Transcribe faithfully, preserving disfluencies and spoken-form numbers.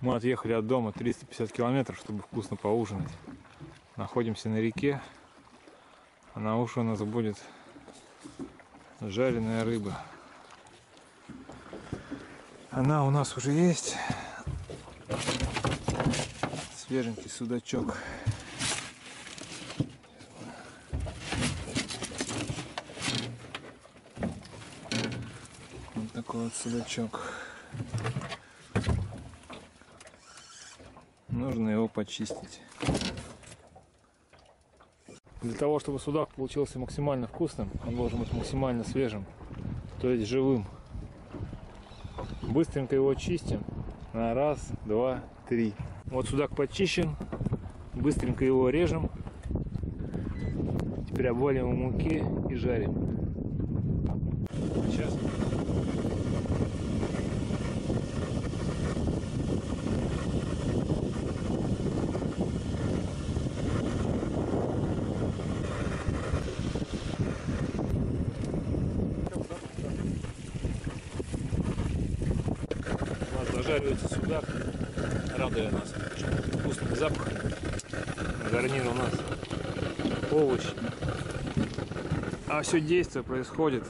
Мы отъехали от дома триста пятьдесят километров, чтобы вкусно поужинать. Находимся на реке, а на ужин у нас будет жареная рыба. Она у нас уже есть. Свеженький судачок. Вот такой вот судачок. Нужно его почистить. Для того, чтобы судак получился максимально вкусным, он должен быть максимально свежим, то есть живым. Быстренько его чистим на раз, два, три. Вот судак почищен, быстренько его режем, теперь обваливаем в муке и жарим. Сейчас. Зажаривается судак, радуя нас вкусным запахом. Гарнир у нас овощи. А все действие происходит